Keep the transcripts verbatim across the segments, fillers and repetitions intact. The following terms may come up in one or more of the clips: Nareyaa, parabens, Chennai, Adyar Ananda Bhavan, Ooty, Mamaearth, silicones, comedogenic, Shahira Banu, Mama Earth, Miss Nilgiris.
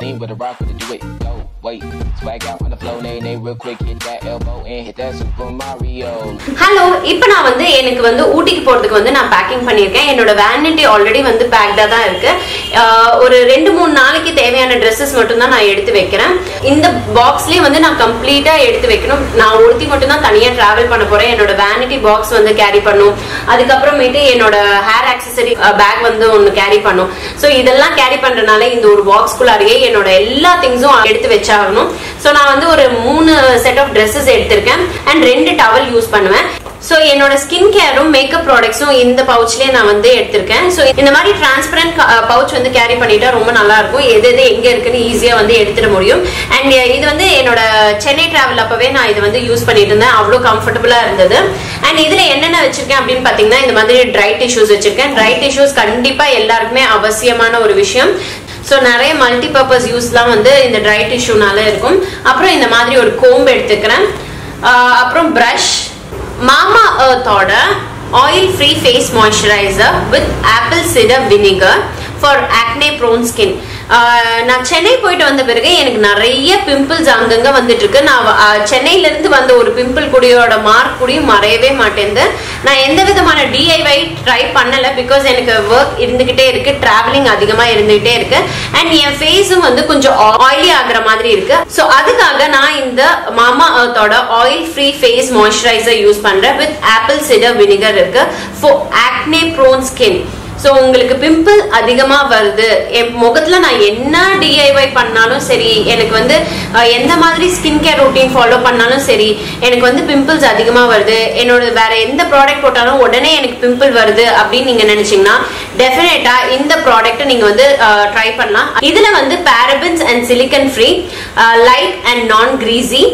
Lean with a rock with a do it. Go, wait. Swag out on the flow, nay, nay, real quick. Hit that elbow and hit that Super Mario. Hello, now I'm going to Ooty. I'm packing. My van is already packed. I have two to three dresses. I have in the box. I have complete. I have travel. I have vanity box. I carry hair accessory bag. So, I carry in the box. So, I have a set of dresses and two towels used. So, I have skincare and makeup products in the pouch. So, I carry a transparent pouch and carry it very easily. And I Chennai travel. I use it. It is comfortable. And I have dry tissues. Dry tissues are very important. So, Nareyaa multi-purpose use in the dry tissue. Then, comb and brush. Mama Earth order oil-free face moisturizer with apple cider vinegar for acne-prone skin. நான் சென்னை போய்ட்டு வந்த பிறகு எனக்கு நிறைய pimples அங்கங்க வந்துட்டு இருக்கு. நான் சென்னையில இருந்து வந்த ஒரு பிம்பிள் குடியோட மார்க் குடி மறையவே மாட்டேந்து. நான் எந்தவிதமான D I Y ட்ரை பண்ணல because எனக்கு work இருந்துகிட்டே இருக்கு, traveling அதிகமா இருந்துகிட்டே இருக்கு and என் ஃபேஸும் வந்து கொஞ்சம் oily ஆகுற மாதிரி இருக்கு. சோ அதுக்காக நான் இந்த Mama Earth ஓட oil free face moisturizer use பண்றேன் with apple cider vinegar இருக்கு for acne prone skin. So, உங்களுக்கு பிம்பிள் அதிகமா வருது. என் முகத்துல நான் என்ன D I Y பண்ணாலும் சரி, எனக்கு வந்து எந்த மாதிரி ஸ்கின் கேர் ரூட்டீன் ஃபாலோ பண்ணாலும் சரி, எனக்கு வந்து பிம்பிள்ஸ் அதிகமா வருது. என்னோட வேற எந்த ப்ராடக்ட் போட்டாலும் உடனே எனக்கு பிம்பிள் வருது அப்படி நீங்க நினைச்சீங்கன்னா டெஃபினட்டா இந்த ப்ராடக்ட்ட நீங்க வந்து ட்ரை பண்ணலாம். இதுல வந்து parabens and silicone free, light and non greasy,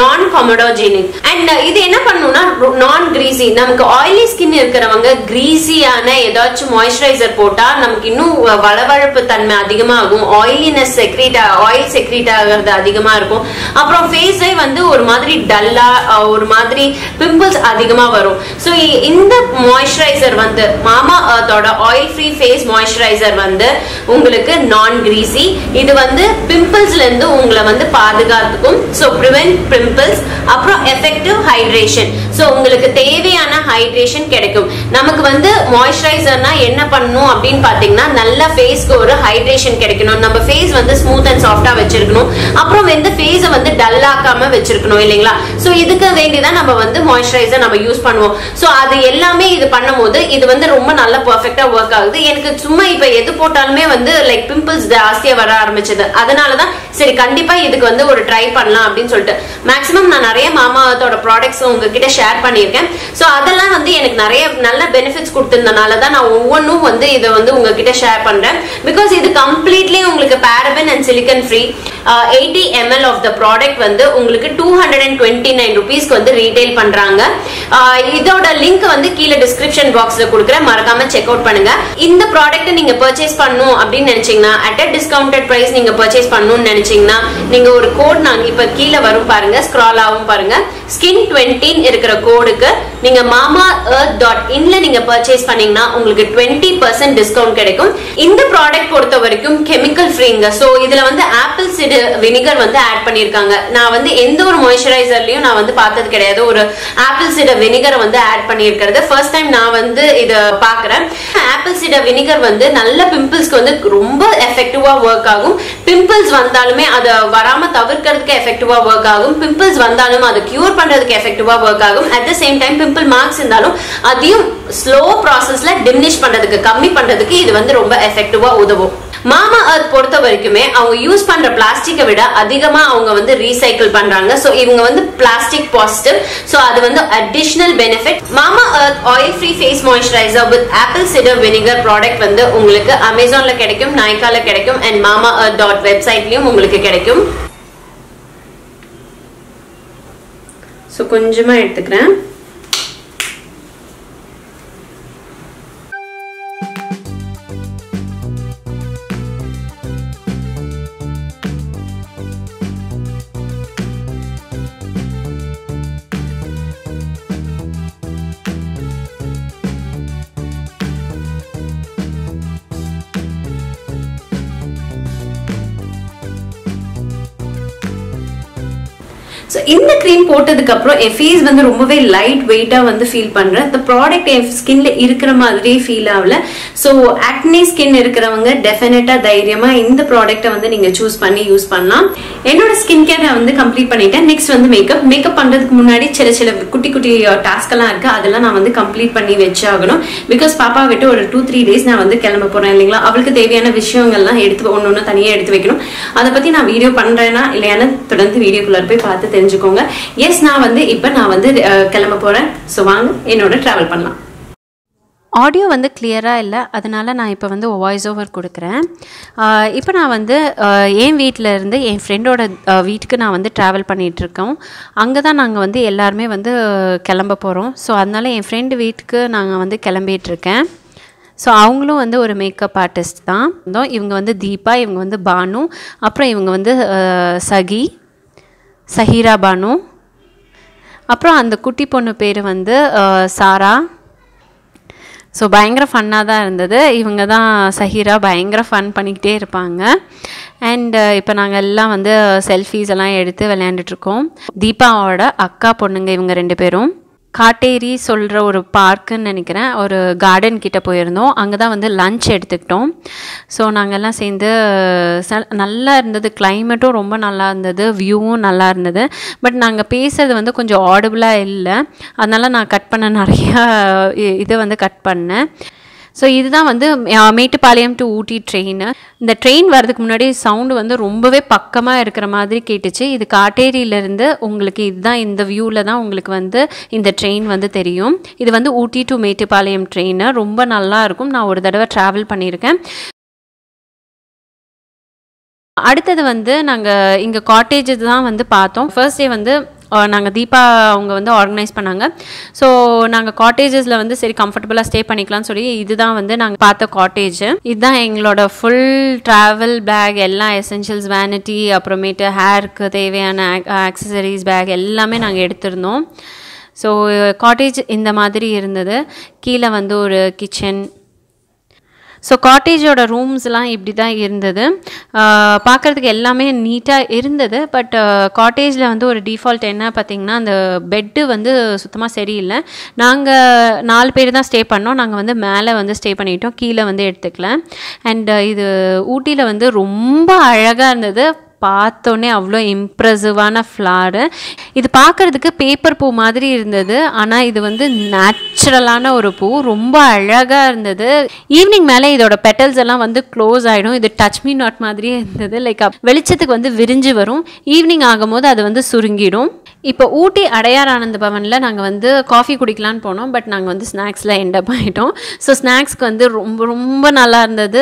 நான் comedogenic. And இது என்ன பண்ணுனா நான் greasy. நமக்கு oily skin இருக்குறவங்க greasy ஆன ஏதாச்சும் moisturizer போட்டா நமக்கு இன்னும் வளவளப்பு தன்மை அதிகமா ஆகும். Oiliness secrete oil secrete ஆகிறது அதிகமா இருக்கும். அப்புறம் face ஐ வந்து ஒரு மாதிரி டல்லா ஒரு மாதிரி pimples அதிகமா வரும். சோ இந்த moisturizer வந்து Mama Earth ஓட oil free face moisturizer வந்து உங்களுக்கு non greasy. இது வந்து pimples ல இருந்து உங்களை வந்து பாதுகாத்துக்கும். So prevent pimples, effective hydration. So உங்களுக்கு தேவையான hydration கிடைக்கும். நமக்கு வந்து moisturizerனா என்ன பண்ணனும் அப்படிን பாத்தீங்கன்னா நல்ல ஃபேஸ்க்கு ஒரு ஹைட்ரேஷன் கிடைக்கணும். நம்ம ஃபேஸ் வந்து ஸ்மூத் அண்ட் சாஃப்ட்டா வெச்சிருக்கணும். அப்புறம் இந்த ஃபேஸை வந்து டல் ஆக்காம வெச்சிருக்கணும் இல்லீங்களா? சோ இதுக்கு வேண்டியதா நம்ம வந்து moisturizer நம்ம யூஸ் பண்ணுவோம். சோ அது எல்லாமே இது பண்ணும்போது இது வந்து ரொம்ப நல்ல பெர்ஃபெக்ட்டா வர்க் ஆகுது. எனக்கு சும்மா இப்ப எது போட்டாலுமே வந்து லைக் பிம்பிள்ஸ் ஜாஸ்தியா வர ஆரம்பிச்சது. அதனால தான் சரி கண்டிப்பா இதுக்கு வந்து ஒரு ட்ரை பண்ணலாம் அப்படினு சொல்லிட்டு maximum நான் நிறைய Mama Earth-ஓட products உங்ககிட்ட share பண்ணிருக்கேன். சோ அதெல்லாம் வந்து எனக்கு நிறைய நல்ல benefits கொடுத்ததனால தான் நான் ஒவ்வொண்ணும் வந்து இத வந்து உங்ககிட்ட share பண்றேன். because இது completely உங்களுக்கு paraben and silicon free. eighty milliliters of the product வந்து உங்களுக்கு two hundred twenty-nine rupees க்கு வந்து retail பண்றாங்க. இதோட லிங்க் வந்து கீழ description box-ல கொடுக்கிறேன். மறக்காம check out பண்ணுங்க. இந்த product-ஐ நீங்க purchase பண்ணனும் அப்படி நினைச்சீங்கன்னா at a discounted price நீங்க purchase பண்ணனும் நினைச்சீங்கன்னா நீங்க ஒரு code நான் இப்ப கீழ வரும் பாருங்க, scroll ஆகும் பாருங்க. skin twenty இருக்கிற கோடுக்கு நீங்க mama earth dot in ல நீங்க purchase பண்ணீங்கன்னா உங்களுக்கு twenty percent discount கிடைக்கும். இந்த product பொறுத்த வரைக்கும் chemical freeங்க. சோ இதுல வந்து apple cider vinegar வந்து add பண்ணிருக்காங்க. நான் வந்து எந்த ஒரு moisturizer-லயும் நான் வந்து பார்த்தது கிடையாது ஒரு apple cider vinegar வந்து add பண்ணிருக்கிறது. first time நான் வந்து இத பார்க்கறேன். apple cider vinegar வந்து நல்ல pimples-க்கு வந்து ரொம்ப effective-ஆ work ஆகும். pimples வந்தாலுமே அது வராம தவிர்க்கிறதுக்கு effective-ஆ work ஆகும். pimples வந்தாலும் அது cure பண்றதுக்கு எஃபெக்டிவா வர்க் ஆகும். at the same time pimple marks இருந்தாலும் அதையும் slow processல diminish பண்றதுக்கு கம்மி பண்றதுக்கு இது வந்து ரொம்ப எஃபெக்டிவா உதவும். Mama Earth பொறுத்த வரைக்குமே அவங்க யூஸ் பண்ற பிளாஸ்டிக்கை விட அதிகமா அவங்க வந்து ரீசைக்கிள் பண்றாங்க. சோ இவங்க வந்து பிளாஸ்டிக் பாசிட்டிவ். சோ அது வந்து additional benefit. Mama Earth oil free face moisturizer with apple cider vinegar product வந்து உங்களுக்கு Amazonல கிடைக்கும், Nykaa-ல கிடைக்கும் and mama earth dot website-லயும் உங்களுக்கு கிடைக்கும். So, konjama eduthukren. So in the cream போட்டதுக்கு அப்புறம் face வந்து ரொம்பவே light weight ஆ வந்து feel பண்றேன். The product skin ல இருக்குற மாதிரி feel ஆவல. So acne skin இருக்குறவங்க definite ஆ தைரியமா இந்த product வந்து நீங்க choose பண்ணி யூஸ் பண்ணலாம். என்னோட skin care வந்து complete பண்ணிட்டேன். Next வந்து மேக்கப். மேக்கப் பண்றதுக்கு முன்னாடி சில சில குட்டி குட்டி task எல்லாம் இருக்கு. அதெல்லாம் நான் வந்து complete பண்ணி வெச்சாகணும். Because பாப்பா விட்டு ஒரு two three days நான் வந்து கிளம்ப போறேன் இல்லீங்களா. அவளுக்கு தேவையான விஷயங்கள் எல்லாம் எடுத்து ஒவ்வொண்ணா தனியா எடுத்து வைக்கணும். அத பத்தி நான் வீடியோ பண்றேனா இல்லையான்னு தொடர்ந்து வீடியோக்குள்ள போய் பார்த்து தெரிஞ்சுக்கோங்க. Yes, நான் வந்து இப்ப நான் வந்து கிளம்ப போறேன். சோ வாங்க என்னோட டிராவல் பண்ணலாம். ஆடியோ வந்து கிளியரா இல்ல, அதனால நான் இப்ப வந்து வாய்ஸ் ஓவர் கொடுக்கிறேன். இப்ப நான் வந்து என் வீட்ல இருந்து என் ஃப்ரெண்டோட வீட்டுக்கு நான் வந்து டிராவல் பண்ணிட்டு இருக்கோம். அங்க தான் நாங்க வந்து எல்லாரும் வந்து கிளம்ப போறோம். சோ அதனால என் ஃப்ரெண்ட் வீட்டுக்கு நாங்க வந்து கிளம்பிட்டு இருக்கேன். So அவங்களும் வந்து ஒரு மேக்கப் ஆர்டிஸ்ட் தான். இவங்க வந்து தீபா, இவங்க வந்து பானு, அப்புறம் இவங்க வந்து சகி சஹீரா பானு, அப்புறம் அந்த குட்டி பொண்ணு பேர் வந்து சாரா. ஸோ பயங்கர ஃபன்னாக தான் இருந்தது. இவங்க தான் சஹீரா, பயங்கர ஃபன் பண்ணிக்கிட்டே இருப்பாங்க. அண்ட் இப்போ நாங்கள் எல்லாம் வந்து செல்ஃபீஸ் எல்லாம் எடுத்து விளையாண்டுட்ருக்கோம். தீபாவோட அக்கா பொண்ணுங்க இவங்க ரெண்டு பேரும். காட்டேரி சொல்கிற ஒரு பார்க்குன்னு நினைக்கிறேன், ஒரு கார்டன் கிட்டே போயிருந்தோம். அங்கே தான் வந்து லன்ச் எடுத்துக்கிட்டோம். ஸோ நாங்கள்லாம் சேர்ந்து நல்லா இருந்தது. கிளைமேட்டும் ரொம்ப நல்லா இருந்தது, வியூவும் நல்லா இருந்தது. பட் நாங்கள் பேசுறது வந்து கொஞ்சம் ஆடிபிளாக இல்லை, அதனால் நான் கட் பண்ண நிறையா இதை வந்து கட் பண்ணேன். ஸோ இதுதான் வந்து மேட்டுப்பாளையம் டு ஊட்டி ட்ரெயின். இந்த ட்ரெயின் வர்றதுக்கு முன்னாடி சவுண்டு வந்து ரொம்பவே பக்கமாக இருக்கிற மாதிரி கேட்டுச்சு. இது காட்டேரியிலேருந்து உங்களுக்கு இதுதான், இந்த வியூவில் தான் உங்களுக்கு வந்து இந்த ட்ரெயின் வந்து தெரியும். இது வந்து ஊட்டி டு மேட்டுப்பாளையம் ட்ரெயின், ரொம்ப நல்லா இருக்கும். நான் ஒரு தடவை ட்ராவல் பண்ணியிருக்கேன். அடுத்தது வந்து நாங்கள் இங்கே காட்டேஜ் தான் வந்து பார்த்தோம். ஃபர்ஸ்ட் டே வந்து நாங்கள் தீபா அவங்க வந்து ஆர்கனைஸ் பண்ணாங்க. ஸோ நாங்கள் காட்டேஜஸில் வந்து சரி கம்ஃபர்டபுளாக ஸ்டே பண்ணிக்கலாம்னு சொல்லி இதுதான் வந்து நாங்கள் பார்த்த காட்டேஜ். இதுதான் எங்களோட ஃபுல் ட்ராவல் பேக், எல்லா எசென்ஷியல்ஸ், வேனிட்டி, அப்புறமேட்டு ஹேருக்கு தேவையான ஆக்சசரிஸ் பேக் எல்லாமே நாங்கள் எடுத்திருந்தோம். ஸோ காட்டேஜ் இந்த மாதிரி இருந்தது. கீழே வந்து ஒரு கிச்சன். ஸோ காட்டேஜோட ரூம்ஸ்லாம் இப்படி தான் இருந்தது. பார்க்குறதுக்கு எல்லாமே நீட்டாக இருந்தது. பட் காட்டேஜில் வந்து ஒரு டிஃபால்ட் என்ன பார்த்திங்கன்னா, அந்த பெட்டு வந்து சுத்தமாக சரியில்லை. நாங்கள் நாலு பேர் தான் ஸ்டே பண்ணோம். நாங்கள் வந்து மேலே வந்து ஸ்டே பண்ணிட்டோம், கீழே வந்து எடுத்துக்கல. அண்ட் இது ஊட்டியில் வந்து ரொம்ப அழகாக இருந்தது. பார்த்தோன்னே அவ்வளோ இம்ப்ரெசிவான ஃப்ளாரு. இது பார்க்குறதுக்கு பேப்பர் பூ மாதிரி இருந்தது, ஆனால் இது வந்து நேச்சுரலான ஒரு பூ, ரொம்ப அழகாக இருந்தது. ஈவினிங் மேலே இதோட பெட்டல்ஸ் எல்லாம் வந்து க்ளோஸ் ஆகிடும். இது டச் மீ நாட் மாதிரியே இருந்தது. லைக் வெளிச்சத்துக்கு வந்து விரிஞ்சு வரும், ஈவினிங் ஆகும்போது அது வந்து சுருங்கிடும். இப்போ ஊட்டி அடையார் ஆனந்த பவனில் நாங்கள் வந்து காஃபி குடிக்கலான்னு போனோம். பட் நாங்கள் வந்து ஸ்நாக்ஸில் எண்டப் ஆகிட்டோம். ஸோ ஸ்நாக்ஸ்க்கு வந்து ரொம்ப ரொம்ப நல்லா இருந்தது.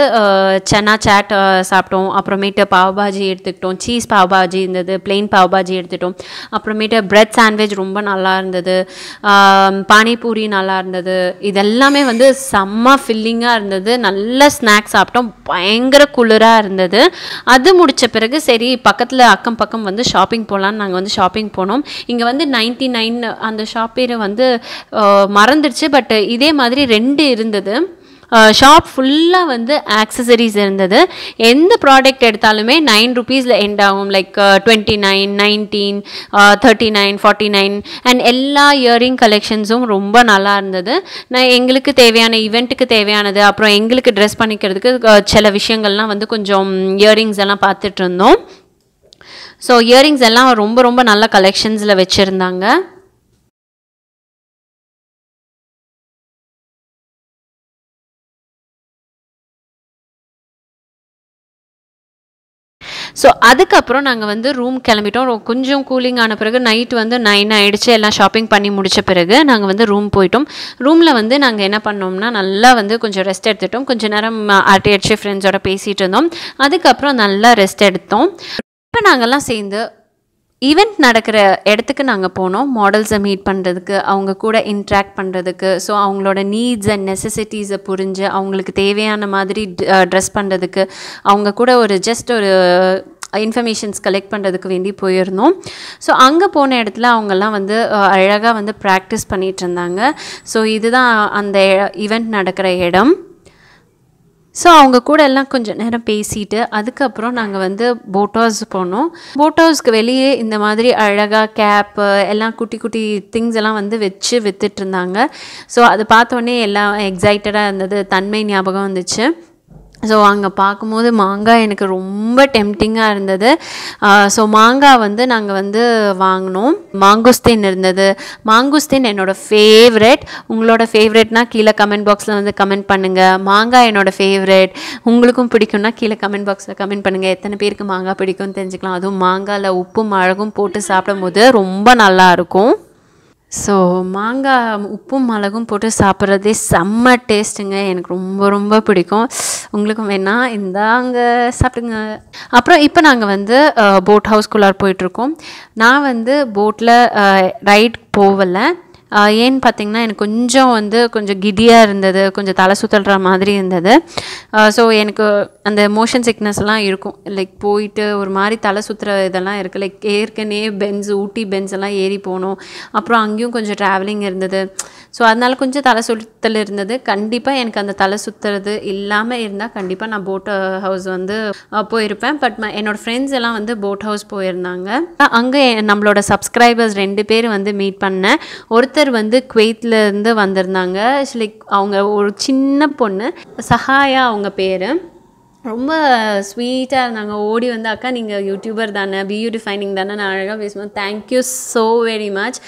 சன்னா சாட் சாப்பிட்டோம், அப்புறமேட்டு பாவ்பாஜி எடுத்துக்கிட்டோம், சீஸ் பாவ்பாஜி இருந்தது, பிளெயின் பாவ்பாஜி எடுத்துகிட்டோம். அப்புறமேட்டு பிரெட் சாண்ட்விச் ரொம்ப நல்லா இருந்தது, பானிபூரி நல்லா இருந்தது. இதெல்லாமே வந்து செம்ம ஃபில்லிங்காக இருந்தது. நல்ல ஸ்நாக்ஸ் சாப்பிட்டோம், பயங்கர குளிராக இருந்தது. அது முடித்த பிறகு சரி பக்கத்தில் அக்கம் பக்கம் வந்து ஷாப்பிங் போகலான்னு நாங்கள் வந்து ஷாப்பிங் போனோம். இங்கே வந்து நைன்டி நைன் அந்த ஷாப் பேர் வந்து மறந்துடுச்சு. பட் இதே மாதிரி ரெண்டு இருந்தது. ஷாப் ஃபுல்லாக வந்து ஆக்சசரிஸ் இருந்தது. எந்த ப்ராடக்ட் எடுத்தாலுமே நைன் ருபீஸில் எண்ட் ஆகும். Like twenty nine nineteen thirty nine forty nine and எல்லா இயரிங் கலெக்ஷன்ஸும் ரொம்ப நல்லா இருந்தது. நான் எங்களுக்கு தேவையான ஈவெண்ட்டுக்கு தேவையானது, அப்புறம் எங்களுக்கு ட்ரெஸ் பண்ணிக்கிறதுக்கு சில விஷயங்கள்லாம் வந்து கொஞ்சம் இயரிங்ஸ் எல்லாம் பார்த்துட்டு இருந்தோம். ஸோ இயரிங்ஸ் எல்லாம் ரொம்ப ரொம்ப நல்ல கலெக்ஷன்ஸில் வச்சுருந்தாங்க. ஸோ அதுக்கப்புறம் நாங்கள் வந்து ரூம் கிளம்பிட்டோம். கொஞ்சம் கூலிங் ஆன பிறகு நைட் வந்து நைன் ஆகிடுச்சு. எல்லாம் ஷாப்பிங் பண்ணி முடித்த பிறகு நாங்கள் வந்து ரூம் போயிட்டோம். ரூமில் வந்து நாங்கள் என்ன பண்ணோம்னா நல்லா வந்து கொஞ்சம் ரெஸ்ட் எடுத்துட்டோம். கொஞ்சம் நேரம் அரட்டை அடிச்சு ஃப்ரெண்ட்ஸோட பேசிகிட்டு இருந்தோம். அதுக்கப்புறம் நல்லா ரெஸ்ட் எடுத்தோம். இப்போ நாங்கள்லாம் சேர்ந்து ஈவெண்ட் நடக்கிற இடத்துக்கு நாங்கள் போனோம், மாடல்ஸை மீட் பண்ணுறதுக்கு, அவங்க கூட இன்ட்ராக்ட் பண்ணுறதுக்கு. ஸோ அவங்களோட நீட்ஸ் அண்ட் நெசசிட்டிஸை புரிஞ்சு அவங்களுக்கு தேவையான மாதிரி ட்ரெஸ் பண்ணுறதுக்கு, அவங்க கூட ஒரு ஜஸ்ட் ஒரு இன்ஃபர்மேஷன்ஸ் கலெக்ட் பண்ணுறதுக்கு வேண்டி போயிருந்தோம். ஸோ அங்கே போன இடத்துல அவங்கெல்லாம் வந்து அழகாக வந்து ப்ராக்டிஸ் பண்ணிகிட்டு இருந்தாங்க. ஸோ இதுதான் அந்த ஈவெண்ட் நடக்கிற இடம். So அவங்க கூட எல்லாம் கொஞ்ச நேரம் பேசிட்டு அதுக்கு அப்புறம் நாங்க வந்து boat house போனோம். Boat houseக்கு வெளியே இந்த மாதிரி அழகா கேப் எல்லாம் குட்டி குட்டி things எல்லாம் வந்து வெச்சு வித்திட்டு இருந்தாங்க. சோ அது பார்த்த உடனே எல்லாம் எக்ஸைட்டடா இருந்தது. தன்மை ஞாபகம் வந்துச்சு. So அங்க பாக்கும்போது மாங்கா எனக்கு ரொம்ப டெம்ப்டிங்கா இருந்தது. சோ மாங்கா வந்து நாங்க வந்து வாங்குனோம். மாங்குஸ்தீன் இருந்தது. மாங்குஸ்தீன் என்னோட ஃபேவரட். உங்களோட ஃபேவரட்னா கீழ கமெண்ட் பாக்ஸ்ல வந்து கமெண்ட் பண்ணுங்க. மாங்கா என்னோட ஃபேவரட். உங்களுக்கும் பிடிக்கும்னா கீழ கமெண்ட் பாக்ஸ்ல கமெண்ட் பண்ணுங்க. எத்தனை பேருக்கு மாங்கா பிடிக்கும்னு தெரிஞ்சுக்கலாம். அது மாங்கால உப்பு மிளகும் போட்டு சாப்பிடும்போது ரொம்ப நல்லா இருக்கும். So மாங்கா உப்பும் மிளகும் போட்டு சாப்பிடுறதே செம்ம டேஸ்ட்டுங்க. எனக்கு ரொம்ப ரொம்ப பிடிக்கும். உங்களுக்கும் வேணா இந்தாங்க சாப்பிடுங்க. அப்புறம் இப்போ நாங்கள் வந்து போட் ஹவுஸ்குள்ளார் போயிட்டுருக்கோம். நான் வந்து போட்டில் ரைட் போகலை. ஏன்னு பார்த்தீங்கன்னா எனக்கு கொஞ்சம் வந்து கொஞ்சம் கிடியாக இருந்தது, கொஞ்சம் தலை சுற்றுற மாதிரி இருந்தது. ஸோ எனக்கு அந்த மோஷன் சிக்னஸ்லாம் இருக்கும். லைக் போயிட்டு ஒரு மாதிரி தலை சுற்றுற இதெல்லாம் இருக்குது. லைக் ஏற்கனவே பென்ஸ் ஊட்டி பென்ஸ் எல்லாம் ஏறி போனோம். அப்புறம் அங்கேயும் கொஞ்சம் ட்ராவலிங் இருந்தது. ஸோ அதனால் கொஞ்சம் தலை சுற்றல் இருந்தது. கண்டிப்பாக எனக்கு அந்த தலை சுற்றுறது இல்லாமல் இருந்தால் கண்டிப்பாக நான் போட் ஹவுஸ் வந்து போயிருப்பேன். பட் என்னோடய ஃப்ரெண்ட்ஸ் எல்லாம் வந்து போட் ஹவுஸ் போயிருந்தாங்க. அங்கே நம்மளோட சப்ஸ்கிரைபர்ஸ் ரெண்டு பேர் வந்து மீட் பண்ணேன். ஒருத்தர் வந்து குவைத்லேருந்து வந்திருந்தாங்க. லைக் அவங்க ஒரு சின்ன பொண்ணு, சஹாயா அவங்க பேர். ரொம்ப ஸ்வீட்டாக இருந்தாங்க. ஓடி வந்து அக்கா நீங்கள் யூடியூபர் தானே, பியூட்டி ஃபைண்டிங் தானே, நான் அழகாக பேசுவேன், thank you so very much,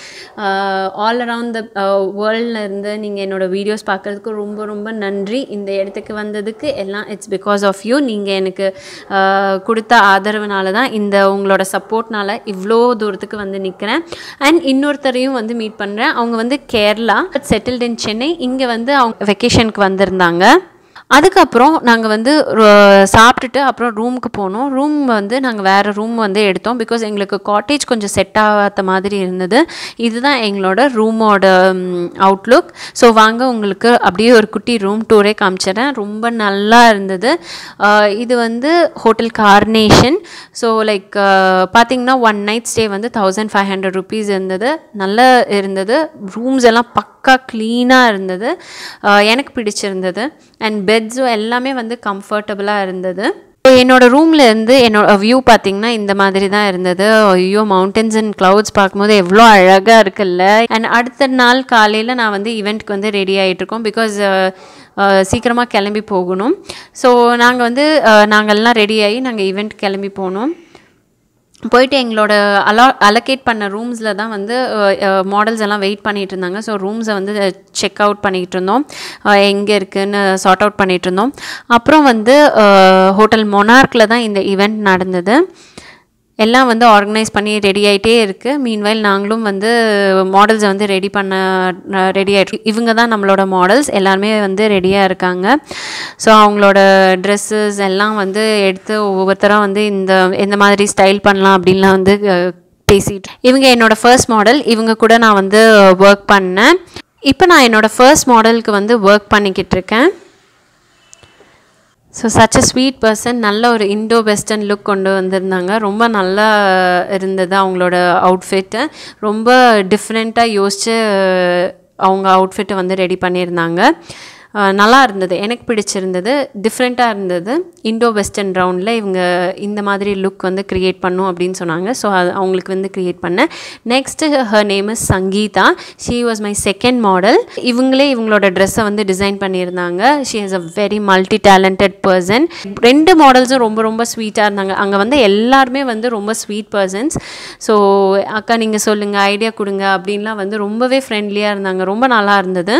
all around the வேர்ல்ட்லேருந்து நீங்கள் என்னோடய வீடியோஸ் பார்க்குறதுக்கு ரொம்ப ரொம்ப நன்றி, இந்த இடத்துக்கு வந்ததுக்கு எல்லாம் இட்ஸ் பிகாஸ் ஆஃப் யூ, நீங்கள் எனக்கு கொடுத்த ஆதரவுனால தான், இந்த உங்களோட சப்போர்ட்னால இவ்வளோ தூரத்துக்கு வந்து நிற்கிறேன். அண்ட் இன்னொருத்தரையும் வந்து மீட் பண்ணுறேன். அவங்க வந்து Kerala but settled in Chennai. இங்கே வந்து அவங்க வெக்கேஷனுக்கு வந்திருந்தாங்க. அதுக்கப்புறம் நாங்கள் வந்து சாப்பிட்டுட்டு அப்புறம் ரூமுக்கு போனோம். ரூம் வந்து நாங்கள் வேறு ரூம் வந்து எடுத்தோம். பிகாஸ் எங்களுக்கு காட்டேஜ் கொஞ்சம் செட் ஆகாத மாதிரி இருந்தது. இதுதான் எங்களோட ரூமோட அவுட்லுக். ஸோ வாங்க உங்களுக்கு அப்படியே ஒரு குட்டி ரூம் டூரே காமிச்சிடறேன். ரொம்ப நல்லா இருந்தது. இது வந்து ஹோட்டல் கார்னேஷன். ஸோ லைக் பார்த்திங்கன்னா ஒன் நைட் ஸ்டே வந்து தௌசண்ட் ஃபைவ் ஹண்ட்ரட் ருபீஸ் இருந்தது. நல்லா இருந்தது. ரூம்ஸ் எல்லாம் பக்கா க்ளீனாக இருந்தது. எனக்கு பிடிச்சிருந்தது. அண்ட் பெட்ஸும் எல்லாமே வந்து கம்ஃபர்டபுளாக இருந்தது. ஸோ என்னோடய ரூம்லேருந்து என்னோட வியூ பார்த்திங்கன்னா இந்த மாதிரி தான் இருந்தது. ஐயோ மவுண்டன்ஸ் அண்ட் க்ளவுட்ஸ் பார்க்கும்போது எவ்வளோ அழகாக இருக்குல்ல. அண்ட் அடுத்த நாள் காலையில் நான் வந்து ஈவெண்ட்டுக்கு வந்து ரெடி ஆகிட்டுருக்கோம். பிகாஸ் சீக்கிரமாக கிளம்பி போகணும். ஸோ நாங்கள் வந்து நாங்கள்லாம் ரெடி ஆகி நாங்கள் ஈவெண்ட் கிளம்பி போனோம். போயிட்டு எங்களோட அலா அலோகேட் பண்ண ரூம்ஸில் தான் வந்து மாடல்ஸ் எல்லாம் வெயிட் பண்ணிகிட்டு இருந்தாங்க. ஸோ ரூம்ஸை வந்து செக் அவுட் பண்ணிகிட்டு இருந்தோம். எங்கே இருக்குதுன்னு சார்ட் அவுட் பண்ணிகிட்டு இருந்தோம். அப்புறம் வந்து ஹோட்டல் மொனார்க்கில் தான் இந்த ஈவெண்ட் நடந்தது. எல்லாம் வந்து ஆர்கனைஸ் பண்ணி ரெடி ஆகிட்டே இருக்குது. மீன்வைல் நாங்களும் வந்து மாடல்ஸை வந்து ரெடி பண்ண ரெடி ஆகிட்ருக்கோம். இவங்க தான் நம்மளோட மாடல்ஸ். எல்லாருமே வந்து ரெடியாக இருக்காங்க. ஸோ அவங்களோட ட்ரெஸ்ஸஸ் எல்லாம் வந்து எடுத்து ஒவ்வொருத்தராக வந்து இந்த எந்த மாதிரி ஸ்டைல் பண்ணலாம் அப்படின்லாம் வந்து பேசிட்டு இவங்க என்னோடய ஃபர்ஸ்ட் மாடல். இவங்க கூட நான் வந்து ஒர்க் பண்ணேன். இப்போ நான் என்னோடய ஃபர்ஸ்ட் மாடலுக்கு வந்து ஒர்க் பண்ணிக்கிட்டு இருக்கேன். So such a sweet person. நல்ல ஒரு இண்டோ வெஸ்டர்ன் லுக் கொண்டு வந்திருந்தாங்க. ரொம்ப நல்லா இருந்தது அவங்களோட அவுட்ஃபிட்டு. ரொம்ப டிஃப்ரெண்ட்டாக யோசித்து அவங்க அவுட்ஃபிட்டை வந்து ரெடி பண்ணியிருந்தாங்க. நல்லா இருந்தது. எனக்கு பிடிச்சிருந்தது. டிஃப்ரெண்ட்டாக இருந்தது. இண்டோ வெஸ்டர்ன் ரவுண்டில் இவங்க இந்த மாதிரி லுக் வந்து க்ரியேட் பண்ணும் அப்படின்னு சொன்னாங்க. ஸோ அது அவங்களுக்கு வந்து க்ரியேட் பண்ணேன். Next her name is Sangeetha. She was my second model. இவங்களே இவங்களோட ட்ரெஸ்ஸை வந்து டிசைன் பண்ணியிருந்தாங்க. She is a very multi talented person. ரெண்டு மாடல்ஸும் ரொம்ப ரொம்ப ஸ்வீட்டாக இருந்தாங்க. அங்கே வந்து எல்லாருமே வந்து ரொம்ப ஸ்வீட் பர்சன்ஸ். ஸோ அக்கா நீங்கள் சொல்லுங்கள், ஐடியா கொடுங்க அப்படின்லாம் வந்து ரொம்பவே ஃப்ரெண்ட்லியாக இருந்தாங்க. ரொம்ப நல்லா இருந்தது.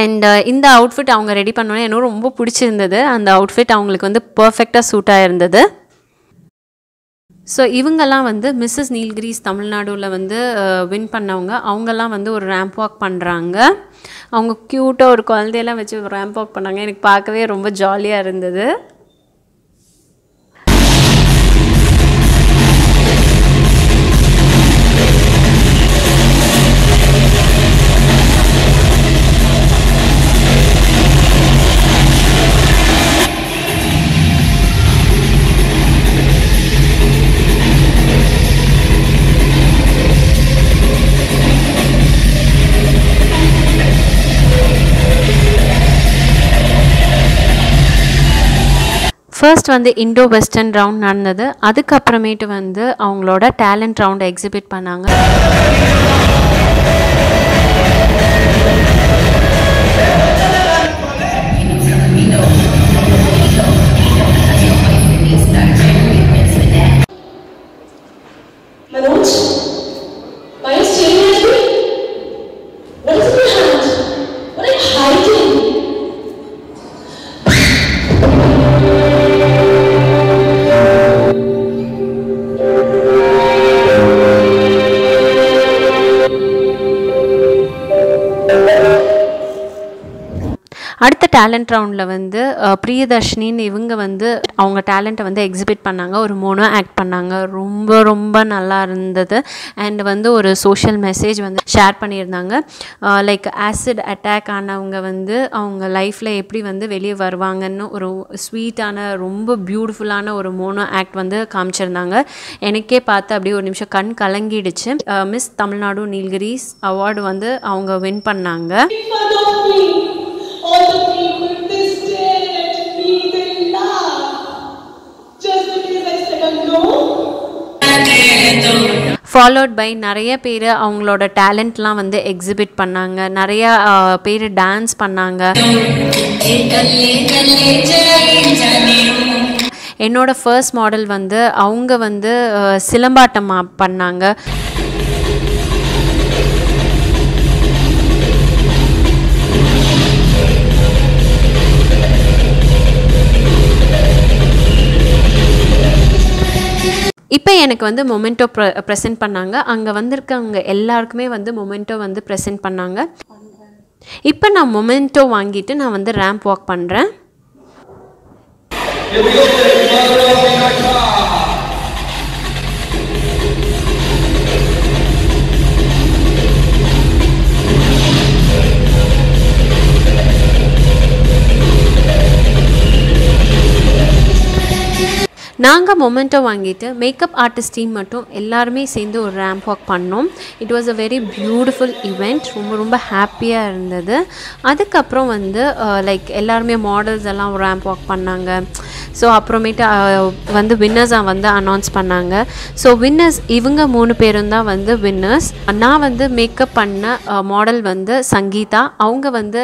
அண்ட் இந்த அவுட்ஃபிட் அவங்க ரெடி பண்ணோன்னே எனக்கு ரொம்ப பிடிச்சிருந்தது. அந்த அவுட்ஃபிட் அவங்களுக்கு வந்து பர்ஃபெக்டாக சூட்டாக இருந்தது. ஸோ இவங்கெல்லாம் வந்து மிஸ்ஸஸ் நீல்கிரிஸ் தமிழ்நாடுல வந்து வின் பண்ணவங்க. அவங்கெல்லாம் வந்து ஒரு ரேம்ப் வாக் பண்ணுறாங்க. அவங்க க்யூட்டாக ஒரு குழந்தையெல்லாம் வச்சு ரேம்ப் வாக் பண்ணாங்க. எனக்கு பார்க்கவே ரொம்ப ஜாலியாக இருந்தது. First one the Indo-Western round நடந்தது. அதுக்கு அப்புறமேட்டு வந்து அவங்களோட talent round exhibit பண்ணாங்க. அடுத்த talent roundல வந்து பிரியதர்ஷினி இவங்க வந்து அவங்க talent வந்து exhibit பண்ணாங்க ஒரு mono act பண்ணாங்க ரொம்ப ரொம்ப நல்லா இருந்தது and வந்து ஒரு social message வந்து ஷேர் பண்ணிருந்தாங்க like acid attack ஆனவங்க வந்து அவங்க லைஃப்ல எப்படி வந்து வெளிய வருவாங்கன்னு ஒரு sweet ஆன ரொம்ப beautiful ஆன ஒரு mono act வந்து காமிச்சிருந்தாங்க எனக்கே பார்த்து அப்படியே ஒரு நிமிஷம் கண் கலங்கிடுச்சு மிஸ் தமிழ்நாடு நீல்கிரிஸ் அவார்ட் வந்து அவங்க win பண்ணாங்க All the people, they stare at me, they laugh, just because I said a no. And followed by Nareyaa பேர் அவங்களோட talentலாம் வந்து exhibit பண்ணாங்க Nareyaa பேர் dance பண்ணாங்க என்னோட first model வந்து அவங்க வந்து சிலம்பாட்டம் பண்ணாங்க இப்போ எனக்கு வந்து மொமெண்டோ பிரசன்ட் பண்ணாங்க அங்க வந்திருக்கவங்க எல்லாருக்குமே வந்து மொமெண்டோ வந்து பிரசன்ட் பண்ணாங்க இப்போ நான் மொமெண்டோ வாங்கிட்டு நான் வந்து ராம்ப் வாக் பண்றேன் நாங்க மொமெண்டோ வாங்கிட்டு மேக்கப் ஆர்டிஸ்ட் டீம் மட்டும் எல்லாரும் சேர்ந்து ஒரு ராம்ப் வாக் பண்ணோம் it was a very beautiful event ரொம்ப ரொம்ப ஹாப்பியா இருந்தது அதுக்கு அப்புறம் வந்து லைக் எல்லாரும் மாடல்ஸ் எல்லாம் ராம்ப் வாக் பண்ணாங்க சோ அப்புறமேட்டு வந்து வின்னர்ஸா வந்து அனௌன்ஸ் பண்ணாங்க சோ வின்னர்ஸ் இவங்க மூணு பேரும் தான் வந்து வின்னர்ஸ் நான் வந்து மேக்கப் பண்ண மாடல் வந்து சங்கீதா அவங்க வந்து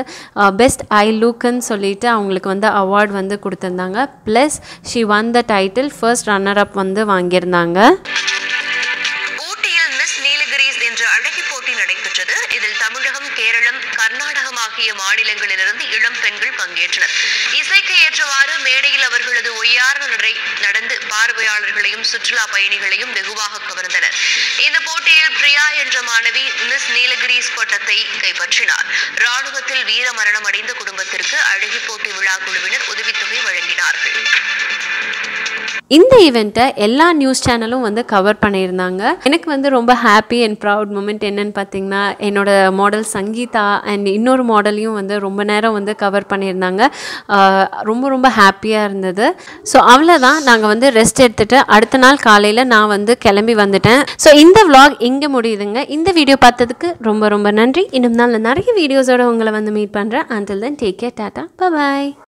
பெஸ்ட் ஐ லுக்னு சொல்லிட்டு அவங்களுக்கு வந்து அவார்ட் வந்து கொடுத்திருந்தாங்க plus she won the title first runner up வந்து வாங்கியிருந்தாங்க ஊட்டியில் மிஸ் நீலகிரிஸ் என்ற அழகி போட்டி நடைபெற்றது இதில் தமிழகம் கேரளம் கர்நாடகம் ஆகிய மாநிலங்களிலிருந்து இளம் பெண்கள் பங்கேற்றனர் இசைக்கு ஏற்றவாறு மேடையில் அவர்களது ஒய்யார நடை நடந்து பார்வையாளர்களையும் சுற்றுலா பயணிகளையும் வெகுவாக கவர்ந்தனர் இந்த போட்டியில் பிரியா என்ற மாணவி மிஸ் நீலகிரிஸ் பட்டத்தை கைப்பற்றினார் ராணுவத்தில் வீர மரணம் அடைந்த குடும்பத்திற்கு அழகி போட்டி விழா குழுவினர் உதவித்தொகை வழங்கினார்கள் இந்த ஈவெண்ட்டை எல்லா நியூஸ் சேனலும் வந்து கவர் பண்ணியிருந்தாங்க எனக்கு வந்து ரொம்ப ஹாப்பி அண்ட் ப்ரவுட் மூமெண்ட் என்னன்னு பார்த்தீங்கன்னா என்னோட மாடல் சங்கீதா அண்ட் இன்னொரு மாடலையும் வந்து ரொம்ப நேரம் வந்து கவர் பண்ணியிருந்தாங்க ரொம்ப ரொம்ப ஹாப்பியாக இருந்தது ஸோ அவ்வளோதான் நாங்கள் வந்து ரெஸ்ட் எடுத்துகிட்டு அடுத்த நாள் காலையில் நான் வந்து கிளம்பி வந்துட்டேன் ஸோ இந்த vlog இங்கே முடியுதுங்க இந்த வீடியோ பார்த்ததுக்கு ரொம்ப ரொம்ப நன்றி இன்னும் நாளில் நிறைய வீடியோஸோட உங்களை வந்து மீட் பண்ணுறேன் until then take care tata bye bye